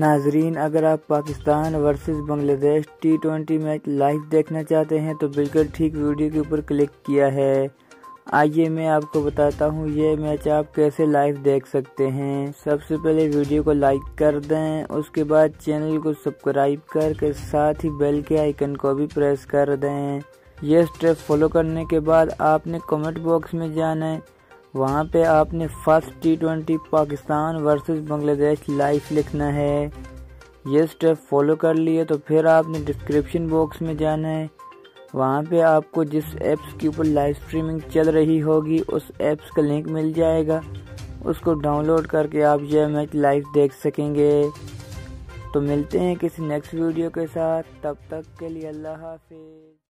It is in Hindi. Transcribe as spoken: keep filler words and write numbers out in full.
नाजरीन, अगर आप Pakistan versus Bangladesh T twenty match live देखना चाहते हैं तो बिल्कुल ठीक वीडियो के ऊपर क्लिक किया है। आइए मैं आपको बताता हूँ ये मैच आप कैसे लाइव देख सकते हैं। सबसे पहले वीडियो को लाइक कर दें, उसके बाद चैनल को सब्सक्राइब करके साथ ही बेल के आइकन को भी प्रेस कर दें। ये स्टेप फॉलो करने के बाद आपने कमेंट बॉक्स में जाना है, वहाँ पे आपने first T twenty Pakistan versus Bangladesh live लिखना है। ये स्टेप फॉलो कर लिए तो फिर आपने डिस्क्रिप्शन बॉक्स में जाना है, वहाँ पे आपको जिस ऐप्स के ऊपर लाइव स्ट्रीमिंग चल रही होगी उस ऐप्स का लिंक मिल जाएगा, उसको डाउनलोड करके आप यह मैच लाइव देख सकेंगे। तो मिलते हैं किसी नेक्स्ट वीडियो के साथ, तब तक के लिए अल्लाह हाफिज़।